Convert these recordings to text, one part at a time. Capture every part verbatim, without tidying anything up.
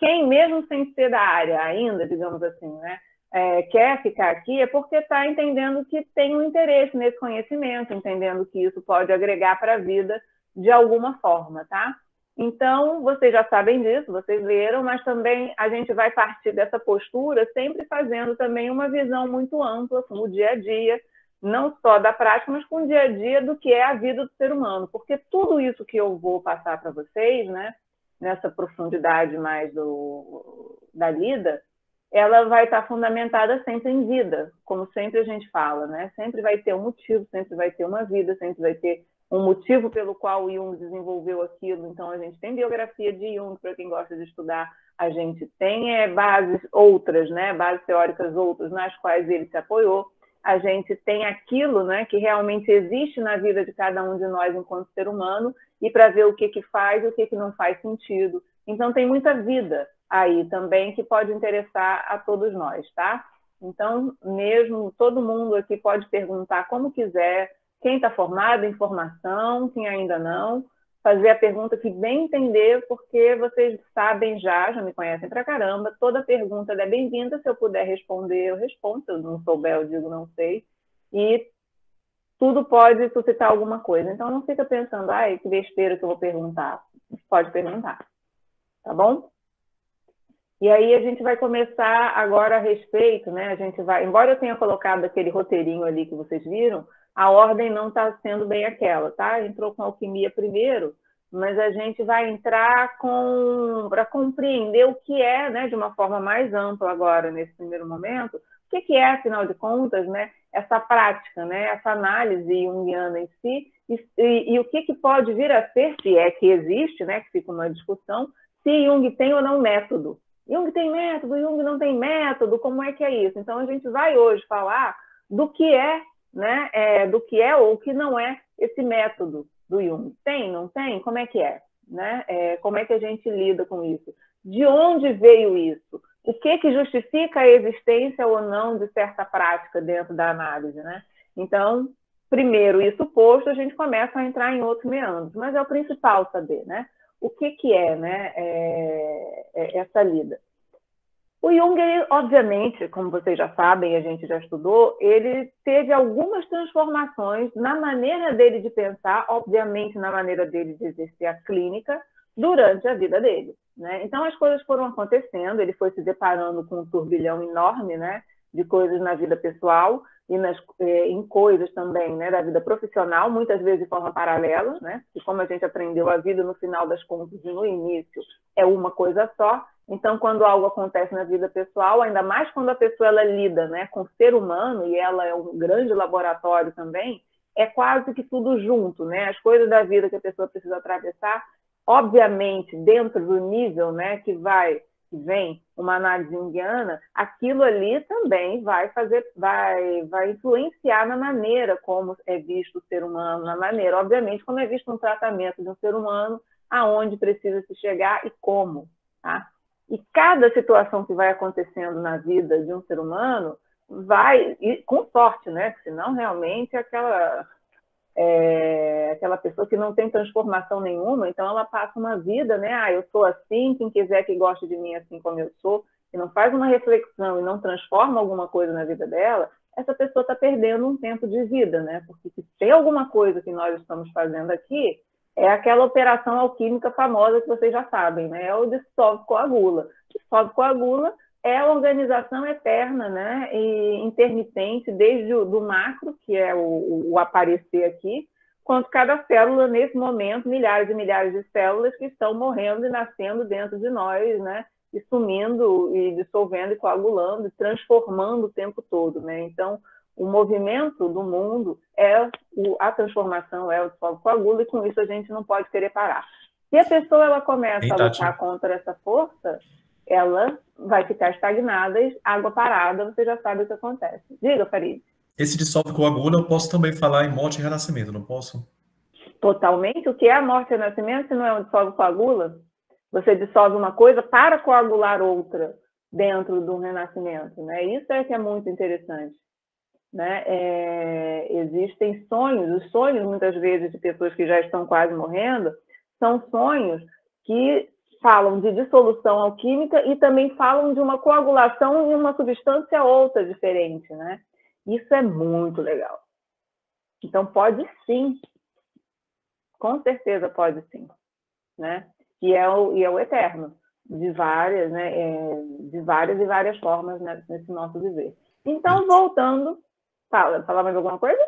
quem, mesmo sem ser da área ainda, digamos assim, né, é, quer ficar aqui, é porque está entendendo que tem um interesse nesse conhecimento, entendendo que isso pode agregar para a vida de alguma forma, tá? Então, vocês já sabem disso, vocês leram, mas também a gente vai partir dessa postura sempre fazendo também uma visão muito ampla no dia a dia, não só da prática, mas com o dia a dia do que é a vida do ser humano, porque tudo isso que eu vou passar para vocês, né, nessa profundidade mais do, da lida, ela vai estar fundamentada sempre em vida, como sempre a gente fala, né? Sempre vai ter um motivo, sempre vai ter uma vida, sempre vai ter um motivo pelo qual o Jung desenvolveu aquilo. Então, a gente tem biografia de Jung, para quem gosta de estudar, a gente tem é, bases outras, né? Bases teóricas outras nas quais ele se apoiou, a gente tem aquilo, né, que realmente existe na vida de cada um de nós enquanto ser humano, e para ver o que, que faz e o que, que não faz sentido. Então, tem muita vida aí também que pode interessar a todos nós, tá? Então, mesmo todo mundo aqui pode perguntar como quiser, quem está formado em formação, quem ainda não, fazer a pergunta que bem entender, porque vocês sabem já, já me conhecem pra caramba, toda pergunta é bem-vinda, se eu puder responder, eu respondo, se eu não souber, eu digo não sei, e tudo pode suscitar alguma coisa. Então, não fica pensando, ai, que besteira que eu vou perguntar. Pode perguntar, tá bom? E aí a gente vai começar agora a respeito, né? A gente vai, embora eu tenha colocado aquele roteirinho ali que vocês viram, a ordem não está sendo bem aquela, tá? Entrou com alquimia primeiro, mas a gente vai entrar com para compreender o que é, né, de uma forma mais ampla agora, nesse primeiro momento, o que, que é, afinal de contas, né, essa prática, né, essa análise junguiana em si, e, e, e o que, que pode vir a ser, se é que existe, né, que fica uma discussão, se Jung tem ou não método. Jung tem método, Jung não tem método, como é que é isso? Então, a gente vai hoje falar do que é, né, é, do que é ou que não é esse método do Jung. Tem, não tem? Como é que é? Né? É, como é que a gente lida com isso? De onde veio isso? O que, que justifica a existência ou não de certa prática dentro da análise? Né? Então, primeiro isso posto, a gente começa a entrar em outros meandros, mas é o principal saber, né? O que, que é, né, é, é essa lida. O Jung, ele, obviamente, como vocês já sabem, a gente já estudou, ele teve algumas transformações na maneira dele de pensar, obviamente na maneira dele de exercer a clínica, durante a vida dele, né? Então, as coisas foram acontecendo, ele foi se deparando com um turbilhão enorme, né, de coisas na vida pessoal e nas, eh, em coisas também, né, da vida profissional, muitas vezes de forma paralela, né? E como a gente aprendeu, a vida no final das contas e no início é uma coisa só. Então, quando algo acontece na vida pessoal, ainda mais quando a pessoa ela lida, né, com o ser humano, e ela é um grande laboratório também, é quase que tudo junto, né? As coisas da vida que a pessoa precisa atravessar, obviamente, dentro do nível, né, que vai, que vem uma análise junguiana, aquilo ali também vai fazer, vai, vai influenciar na maneira como é visto o ser humano, na maneira, obviamente, como é visto um tratamento de um ser humano, aonde precisa se chegar e como, tá? E cada situação que vai acontecendo na vida de um ser humano vai, e com sorte, né? Porque senão realmente é aquela, é, aquela pessoa que não tem transformação nenhuma, então ela passa uma vida, né? Ah, eu sou assim, quem quiser que goste de mim assim como eu sou, e não faz uma reflexão e não transforma alguma coisa na vida dela, essa pessoa está perdendo um tempo de vida, né? Porque se tem alguma coisa que nós estamos fazendo aqui, é aquela operação alquímica famosa que vocês já sabem, né? É o dissolve coagula. Dissolve coagula é a organização eterna, né, e intermitente, desde o do macro, que é o, o aparecer aqui, quanto cada célula, nesse momento, milhares e milhares de células que estão morrendo e nascendo dentro de nós, né, e sumindo, e dissolvendo, e coagulando, e transformando o tempo todo, né? Então, o movimento do mundo é a transformação, é o dissolve coagula, e com isso a gente não pode querer parar. Se a pessoa ela começa Eita, a lutar contra essa força, ela vai ficar estagnada, água parada, você já sabe o que acontece. Diga, Farid. Esse dissolve coagula eu posso também falar em morte e renascimento, não posso? Totalmente. O que é a morte e renascimento se não é um dissolve coagula? Você dissolve uma coisa para coagular outra dentro do renascimento, né? Isso é que é muito interessante. Né? É, existem sonhos, os sonhos muitas vezes de pessoas que já estão quase morrendo, são sonhos que falam de dissolução alquímica e também falam de uma coagulação em uma substância outra diferente, né? Isso é muito legal. Então, pode sim. Com certeza pode sim, né? E é o, e é o eterno, de várias, né? É, de várias e várias formas, né? Nesse nosso viver. Então, voltando... Fala, fala mais alguma coisa?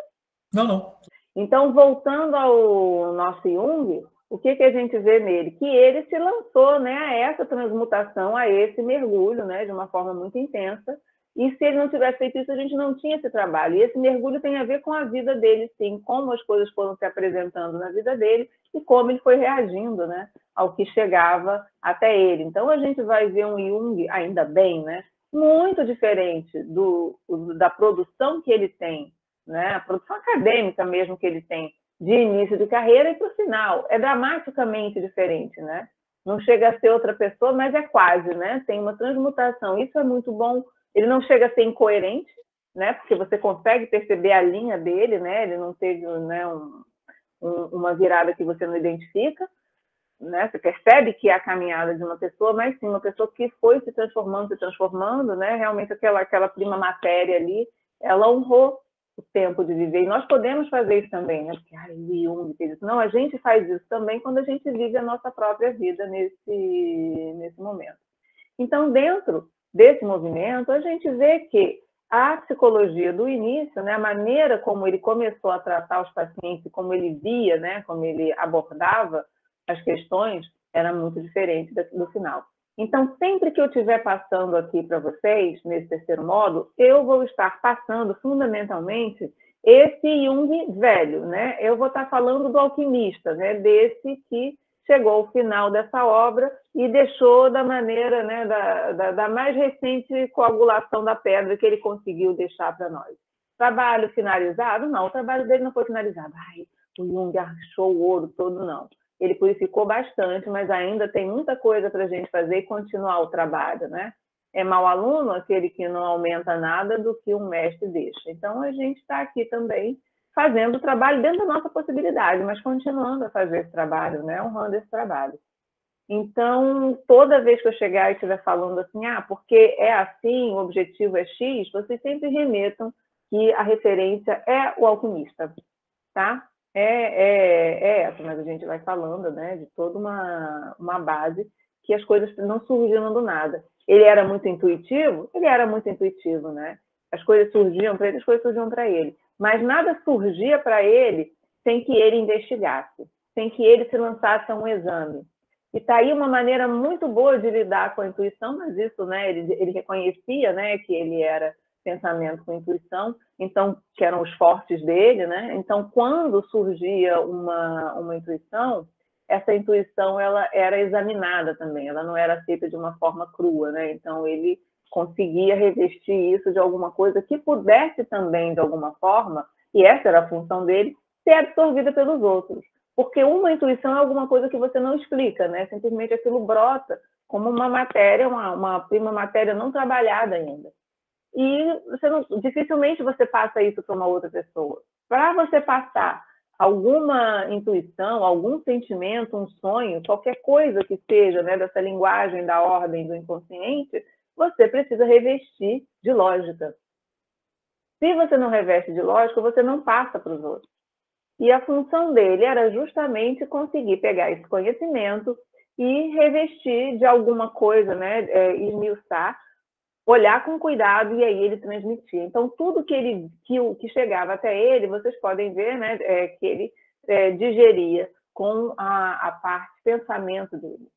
Não, não. Então, voltando ao nosso Jung, o que, que a gente vê nele? Que ele se lançou, né, a essa transmutação, a esse mergulho, né, de uma forma muito intensa. E se ele não tivesse feito isso, a gente não tinha esse trabalho. E esse mergulho tem a ver com a vida dele, sim, como as coisas foram se apresentando na vida dele e como ele foi reagindo, né, ao que chegava até ele. Então, a gente vai ver um Jung, ainda bem, né, muito diferente do, da produção que ele tem, né, a produção acadêmica mesmo que ele tem, de início de carreira e para o final. É dramaticamente diferente, né? Não chega a ser outra pessoa, mas é quase, né? Tem uma transmutação, isso é muito bom. Ele não chega a ser incoerente, né? Porque você consegue perceber a linha dele, né? Ele não teve, né, um, um, uma virada que você não identifica, né? Você percebe que é a caminhada de uma pessoa, mas sim, uma pessoa que foi se transformando, se transformando, né? Realmente aquela, aquela prima matéria ali, ela honrou o tempo de viver. E nós podemos fazer isso também, né? Porque, ai, Jung fez isso. Não, a gente faz isso também quando a gente vive a nossa própria vida nesse, nesse momento. Então, dentro desse movimento, a gente vê que a psicologia do início, né, a maneira como ele começou a tratar os pacientes, como ele via, né, como ele abordava as questões, era muito diferente do final. Então, sempre que eu estiver passando aqui para vocês, nesse terceiro módulo, eu vou estar passando, fundamentalmente, esse Jung velho, né? Eu vou estar falando do alquimista, né? Desse que chegou ao final dessa obra e deixou da maneira, né, da, da, da mais recente coagulação da pedra que ele conseguiu deixar para nós. Trabalho finalizado? Não, o trabalho dele não foi finalizado. Ai, o Jung achou o ouro todo, não. Ele purificou bastante, mas ainda tem muita coisa para a gente fazer e continuar o trabalho, né? É mau aluno aquele que não aumenta nada do que um mestre deixa. Então, a gente está aqui também fazendo o trabalho dentro da nossa possibilidade, mas continuando a fazer esse trabalho, né? Honrando esse trabalho. Então, toda vez que eu chegar e estiver falando assim, ah, porque é assim, o objetivo é X, vocês sempre remetam que a referência é o alquimista, tá? É, é, é essa, mas a gente vai falando, né, de toda uma, uma base que as coisas não surgiram do nada. Ele era muito intuitivo? Ele era muito intuitivo, né? As coisas surgiam para ele, as coisas surgiam para ele. Mas nada surgia para ele sem que ele investigasse, sem que ele se lançasse a um exame. E está aí uma maneira muito boa de lidar com a intuição, mas isso, né, ele, ele reconhecia, né, que ele era... pensamento com intuição, então, que eram os fortes dele, né? Então, quando surgia uma, uma intuição, essa intuição ela era examinada também, ela não era aceita de uma forma crua, né? Então, ele conseguia revestir isso de alguma coisa que pudesse também, de alguma forma, e essa era a função dele, ser absorvida pelos outros. Porque uma intuição é alguma coisa que você não explica, né? Simplesmente aquilo brota como uma matéria, uma, uma prima matéria não trabalhada ainda. E você não, dificilmente você passa isso para uma outra pessoa. Para você passar alguma intuição, algum sentimento, um sonho, qualquer coisa que seja, né, dessa linguagem da ordem do inconsciente, você precisa revestir de lógica. Se você não reveste de lógica, você não passa para os outros. E a função dele era justamente conseguir pegar esse conhecimento e revestir de alguma coisa, né, é, esmiuçar, olhar com cuidado e aí ele transmitia. Então, tudo que ele que, que chegava até ele, vocês podem ver, né, é, que ele é, digeria com a, a parte pensamento dele.